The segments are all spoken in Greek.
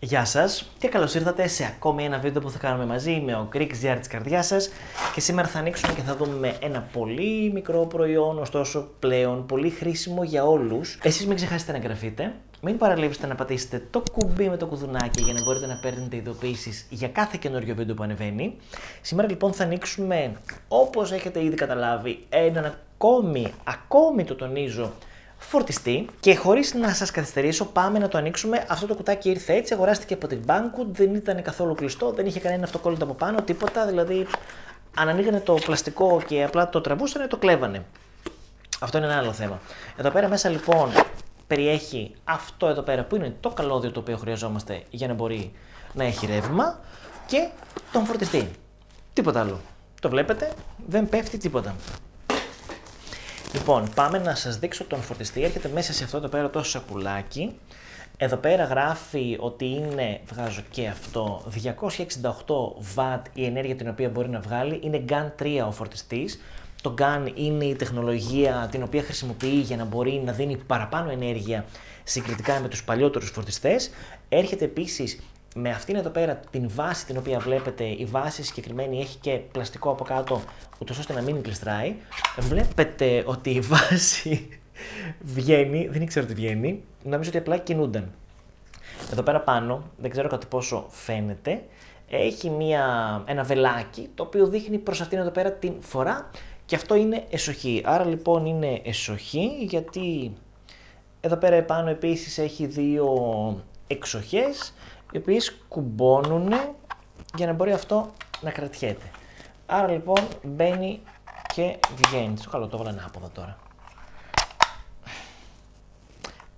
Γεια σας και καλώς ήρθατε σε ακόμη ένα βίντεο που θα κάνουμε μαζί. Είμαι ο Greek ZR της καρδιάς σας και σήμερα θα ανοίξουμε και θα δούμε ένα πολύ μικρό προϊόν, ωστόσο πλέον πολύ χρήσιμο για όλους. Εσείς μην ξεχάσετε να εγγραφείτε, μην παραλείψετε να πατήσετε το κουμπί με το κουδουνάκι για να μπορείτε να παίρνετε ειδοποιήσεις για κάθε καινούριο βίντεο που ανεβαίνει. Σήμερα λοιπόν θα ανοίξουμε, όπως έχετε ήδη καταλάβει, έναν ακόμη το τονίζω, φορτιστή, και χωρίς να σας καθυστερήσω πάμε να το ανοίξουμε. Αυτό το κουτάκι ήρθε έτσι, αγοράστηκε από την Banggood, δεν ήταν καθόλου κλειστό, δεν είχε κανένα αυτοκόλλητο από πάνω, τίποτα, δηλαδή αν ανοίγανε το πλαστικό και απλά το τραβούσανε, το κλέβανε. Αυτό είναι ένα άλλο θέμα. Εδώ πέρα μέσα λοιπόν περιέχει αυτό εδώ πέρα που είναι το καλώδιο το οποίο χρειαζόμαστε για να μπορεί να έχει ρεύμα και τον φορτιστή. Τίποτα άλλο. Το βλέπετε, δεν πέφτει τίποτα. Λοιπόν, πάμε να σας δείξω τον φορτιστή. Έρχεται μέσα σε αυτό το πέρα το σακουλάκι. Εδώ πέρα γράφει ότι είναι, βγάζω και αυτό, 268 W η ενέργεια την οποία μπορεί να βγάλει. Είναι GAN 3 ο φορτιστής. Το GAN είναι η τεχνολογία την οποία χρησιμοποιεί για να μπορεί να δίνει παραπάνω ενέργεια συγκριτικά με τους παλιότερους φορτιστές. Έρχεται επίσης με αυτήν εδώ πέρα την βάση την οποία βλέπετε, η βάση συγκεκριμένη έχει και πλαστικό από κάτω, ούτως ώστε να μην κλειστράει. Βλέπετε ότι η βάση βγαίνει, δεν ήξερα ότι βγαίνει, νομίζω ότι απλά κινούνταν. Εδώ πέρα πάνω, δεν ξέρω κατά πόσο φαίνεται, έχει ένα βελάκι το οποίο δείχνει προς αυτήν εδώ πέρα την φορά και αυτό είναι εσοχή. Άρα λοιπόν είναι εσοχή, γιατί εδώ πέρα επάνω επίσης έχει δύο εξοχές, οι οποίες κουμπώνουν για να μπορεί αυτό να κρατιέται. Άρα λοιπόν μπαίνει και βγαίνει. Στο καλό το έβαλα ανάποδα τώρα.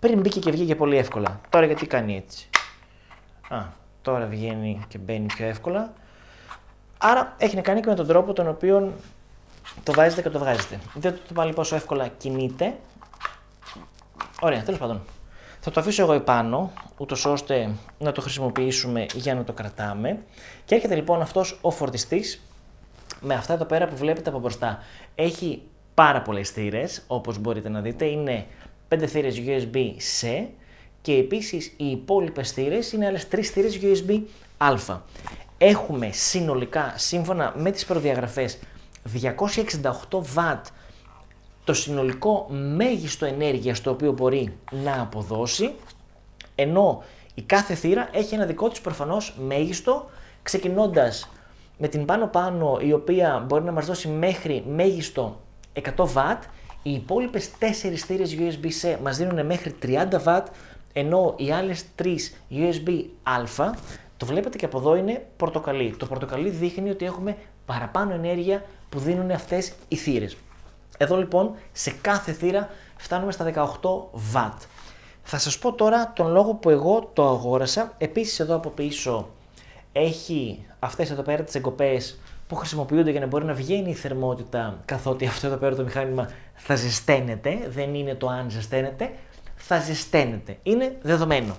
Πριν μπήκε και βγήκε πολύ εύκολα. Τώρα γιατί κάνει έτσι. Α, τώρα βγαίνει και μπαίνει πιο εύκολα. Άρα έχει να κάνει και με τον τρόπο τον οποίο το βάζετε και το βγάζετε. Δείτε το πάλι πόσο εύκολα κινείται. Ωραία, τέλος πάντων. Θα το αφήσω εγώ επάνω, ούτως ώστε να το χρησιμοποιήσουμε για να το κρατάμε. Και έρχεται λοιπόν αυτός ο φορτιστής με αυτά εδώ πέρα που βλέπετε από μπροστά. Έχει πάρα πολλές θύρες, όπως μπορείτε να δείτε. Είναι 5 θύρες USB-C και επίσης οι υπόλοιπες θύρες είναι άλλες 3 θύρες USB-A. Έχουμε συνολικά, σύμφωνα με τις προδιαγραφές, 268 W το συνολικό μέγιστο ενέργειας το οποίο μπορεί να αποδώσει, ενώ η κάθε θύρα έχει ένα δικό της προφανώς μέγιστο, ξεκινώντας με την πάνω-πάνω η οποία μπορεί να μας δώσει μέχρι μέγιστο 100 W, οι υπόλοιπες 4 θύρες USB-C μας δίνουν μέχρι 30 W, ενώ οι άλλες 3 USB-A, το βλέπετε και από εδώ είναι πορτοκαλί. Το πορτοκαλί δείχνει ότι έχουμε παραπάνω ενέργεια που δίνουν αυτές οι θύρες. Εδώ λοιπόν σε κάθε θύρα φτάνουμε στα 18 W. Θα σας πω τώρα τον λόγο που εγώ το αγόρασα. Επίσης εδώ από πίσω έχει αυτές εδώ πέρα τις εγκοπές που χρησιμοποιούνται για να μπορεί να βγαίνει η θερμότητα, καθότι αυτό εδώ πέρα το μηχάνημα θα ζεσταίνεται, δεν είναι το αν ζεσταίνεται, θα ζεσταίνεται. Είναι δεδομένο.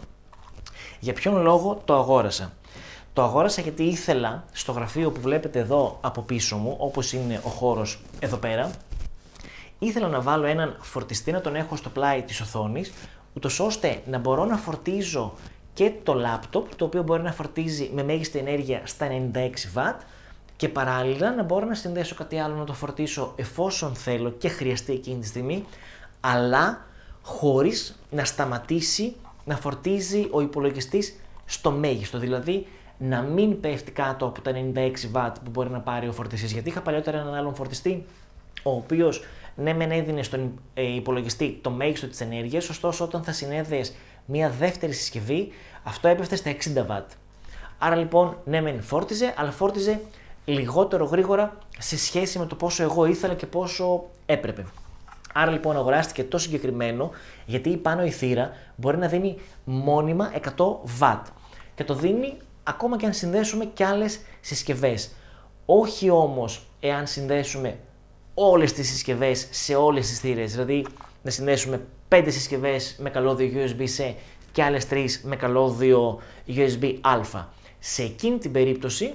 Για ποιον λόγο το αγόρασα? Το αγόρασα γιατί ήθελα στο γραφείο που βλέπετε εδώ από πίσω μου, όπως είναι ο χώρος εδώ πέρα, ήθελα να βάλω έναν φορτιστή, να τον έχω στο πλάι της οθόνης, ούτως ώστε να μπορώ να φορτίζω και το λάπτοπ, το οποίο μπορεί να φορτίζει με μέγιστη ενέργεια στα 96 W, και παράλληλα να μπορώ να συνδέσω κάτι άλλο, να το φορτίσω εφόσον θέλω και χρειαστεί εκείνη τη στιγμή, αλλά χωρίς να σταματήσει να φορτίζει ο υπολογιστής στο μέγιστο, δηλαδή να μην πέφτει κάτω από τα 96 W που μπορεί να πάρει ο φορτιστής. Γιατί είχα παλιότερα έναν άλλον φορτιστή, ο οποίος ναι μεν έδινε στον υπολογιστή το μέγιστο της ενέργειας, ωστόσο όταν θα συνέδεες μια δεύτερη συσκευή, αυτό έπεφτε στα 60 W. Άρα λοιπόν ναι μεν φόρτιζε, αλλά φόρτιζε λιγότερο γρήγορα σε σχέση με το πόσο εγώ ήθελα και πόσο έπρεπε. Άρα λοιπόν αγοράστηκε το συγκεκριμένο, γιατί πάνω η θύρα μπορεί να δίνει μόνιμα 100 W και το δίνει ακόμα και αν συνδέσουμε και άλλες συσκευές. Όχι όμως εάν συνδέσουμε όλες τις συσκευές σε όλες τις θύρες, δηλαδή να συνδέσουμε 5 συσκευές με καλώδιο USB-C και άλλες 3 με καλώδιο USB-A. Σε εκείνη την περίπτωση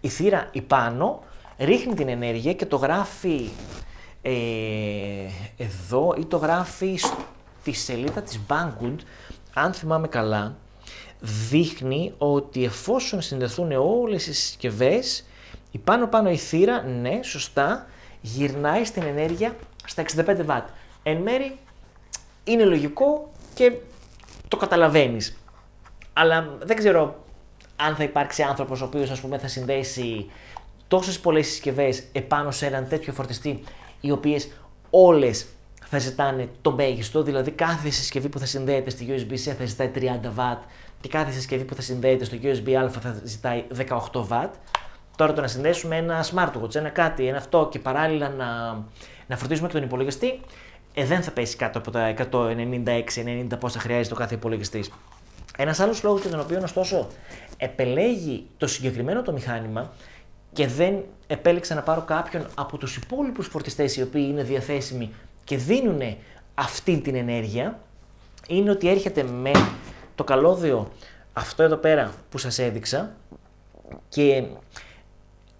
η θύρα υπάνω ρίχνει την ενέργεια και το γράφει εδώ ή το γράφει στη σελίδα της Banggood, αν θυμάμαι καλά, δείχνει ότι εφόσον συνδεθούν όλες οι συσκευές, η πάνω-πάνω η θύρα, ναι, σωστά, γυρνάει στην ενέργεια στα 65 Watt. Εν μέρη είναι λογικό και το καταλαβαίνεις. Αλλά δεν ξέρω αν θα υπάρξει άνθρωπος ο οποίος, ας πούμε, θα συνδέσει τόσες πολλές συσκευές επάνω σε έναν τέτοιο φορτιστή, οι οποίες όλες θα ζητάνε το μέγιστο, δηλαδή κάθε συσκευή που θα συνδέεται στη USB-C θα ζητάει 30 W και κάθε συσκευή που θα συνδέεται στο USB-A θα ζητάει 18 W. Τώρα το να συνδέσουμε ένα smartwatch, ένα κάτι, ένα αυτό και παράλληλα να φορτίζουμε και τον υπολογιστή, δεν θα πέσει κάτω από τα 196-90 πόσα χρειάζεται ο κάθε υπολογιστής. Ένας άλλος λόγος για τον οποίο ωστόσο επελέγει το συγκεκριμένο το μηχάνημα και δεν επέλεξα να πάρω κάποιον από τους υπόλοιπους φορτιστές οι οποίοι είναι διαθέσιμοι και δίνουν αυτή την ενέργεια, είναι ότι έρχεται με το καλώδιο αυτό εδώ πέρα που σας έδειξα και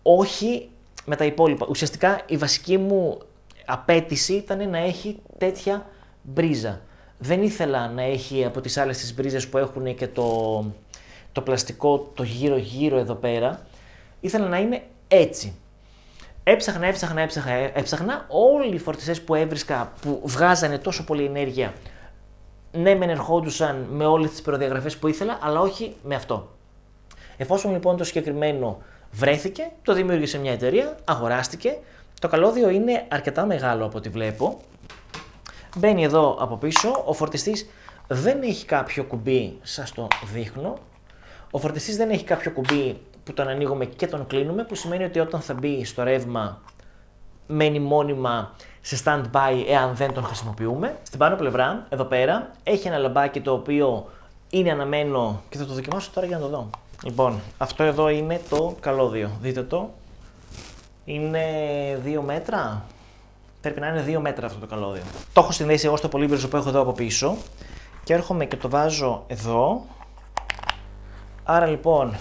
όχι με τα υπόλοιπα. Ουσιαστικά η βασική μου απέτηση ήταν να έχει τέτοια μπρίζα. Δεν ήθελα να έχει από τις άλλες τις μπρίζες που έχουν και το πλαστικό το γύρω-γύρω εδώ πέρα. Ήθελα να είναι έτσι. Έψαχνα. Όλοι οι φορτιστές που έβρισκα που βγάζανε τόσο πολλή ενέργεια, ναι, μεν ερχόντουσαν με όλες τις προδιαγραφές που ήθελα, αλλά όχι με αυτό. Εφόσον λοιπόν το συγκεκριμένο βρέθηκε, το δημιούργησε μια εταιρεία, αγοράστηκε. Το καλώδιο είναι αρκετά μεγάλο από ό,τι βλέπω. Μπαίνει εδώ από πίσω. Ο φορτιστής δεν έχει κάποιο κουμπί, σας το δείχνω. Ο φορτιστής δεν έχει κάποιο κουμπί που τον ανοίγουμε και τον κλείνουμε, που σημαίνει ότι όταν θα μπει στο ρεύμα μένει μόνιμα σε stand-by εάν δεν τον χρησιμοποιούμε. Στην πάνω πλευρά, εδώ πέρα, έχει ένα λαμπάκι το οποίο είναι αναμένο και θα το δοκιμάσω τώρα για να το δω. Λοιπόν, αυτό εδώ είναι το καλώδιο. Δείτε το. Είναι 2 μέτρα. Πρέπει να είναι 2 μέτρα αυτό το καλώδιο. Το έχω συνδέσει εγώ στο πολύμπριζο που έχω εδώ από πίσω και έρχομαι και το βάζω εδώ. Άρα λοιπόν,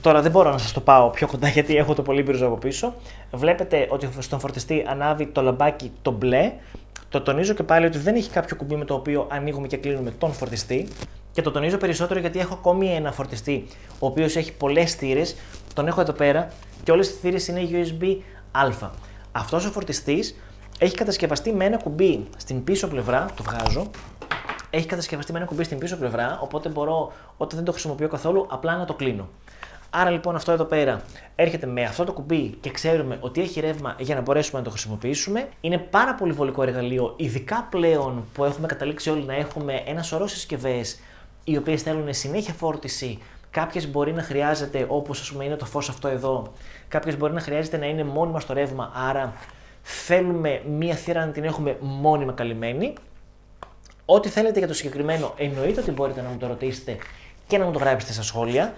τώρα δεν μπορώ να σας το πάω πιο κοντά γιατί έχω το πολύμπριζο από πίσω. Βλέπετε ότι στον φορτιστή ανάβει το λαμπάκι το μπλε. Το τονίζω και πάλι ότι δεν έχει κάποιο κουμπί με το οποίο ανοίγουμε και κλείνουμε τον φορτιστή. Και το τονίζω περισσότερο γιατί έχω ακόμη ένα φορτιστή ο οποίος έχει πολλές θύρες. Τον έχω εδώ πέρα και όλες οι θύρες είναι USB-A. Αυτός ο φορτιστής έχει κατασκευαστεί με ένα κουμπί στην πίσω πλευρά, το βγάζω. Έχει κατασκευαστεί με ένα κουμπί στην πίσω πλευρά, οπότε μπορώ όταν δεν το χρησιμοποιώ καθόλου απλά να το κλείνω. Άρα λοιπόν αυτό εδώ πέρα έρχεται με αυτό το κουμπί και ξέρουμε ότι έχει ρεύμα για να μπορέσουμε να το χρησιμοποιήσουμε. Είναι πάρα πολύ βολικό εργαλείο, ειδικά πλέον που έχουμε καταλήξει όλοι να έχουμε ένα σωρό συσκευές οι οποίες θέλουν συνέχεια φόρτιση. Κάποιες μπορεί να χρειάζεται, όπως ας πούμε είναι το φως αυτό εδώ, κάποιες μπορεί να χρειάζεται να είναι μόνιμα στο ρεύμα, άρα θέλουμε μία θύρα να την έχουμε μόνιμα καλυμμένη. Ό,τι θέλετε για το συγκεκριμένο εννοείται ότι μπορείτε να μου το ρωτήσετε και να μου το γράψετε στα σχόλια.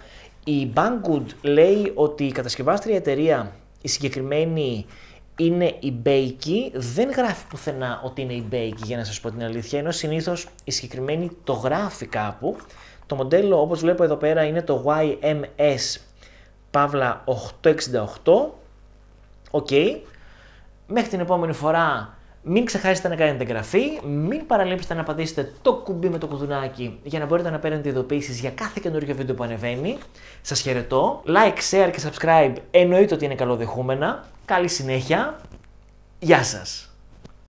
Η Banggood λέει ότι η κατασκευάστρια εταιρεία, η συγκεκριμένη, είναι η Bakeey. Δεν γράφει πουθενά ότι είναι η Bakeey, για να σας πω την αλήθεια, ενώ συνήθως η συγκεκριμένη το γράφει κάπου. Το μοντέλο, όπως βλέπω εδώ πέρα, είναι το YMS 868. Οκ. Μέχρι την επόμενη φορά, μην ξεχάσετε να κάνετε εγγραφή, μην παραλείψετε να πατήσετε το κουμπί με το κουδουνάκι για να μπορείτε να παίρνετε ειδοποιήσεις για κάθε καινούργιο βίντεο που ανεβαίνει. Σας χαιρετώ. Like, share και subscribe εννοείται ότι είναι καλοδεχούμενα. Καλή συνέχεια. Γεια σας.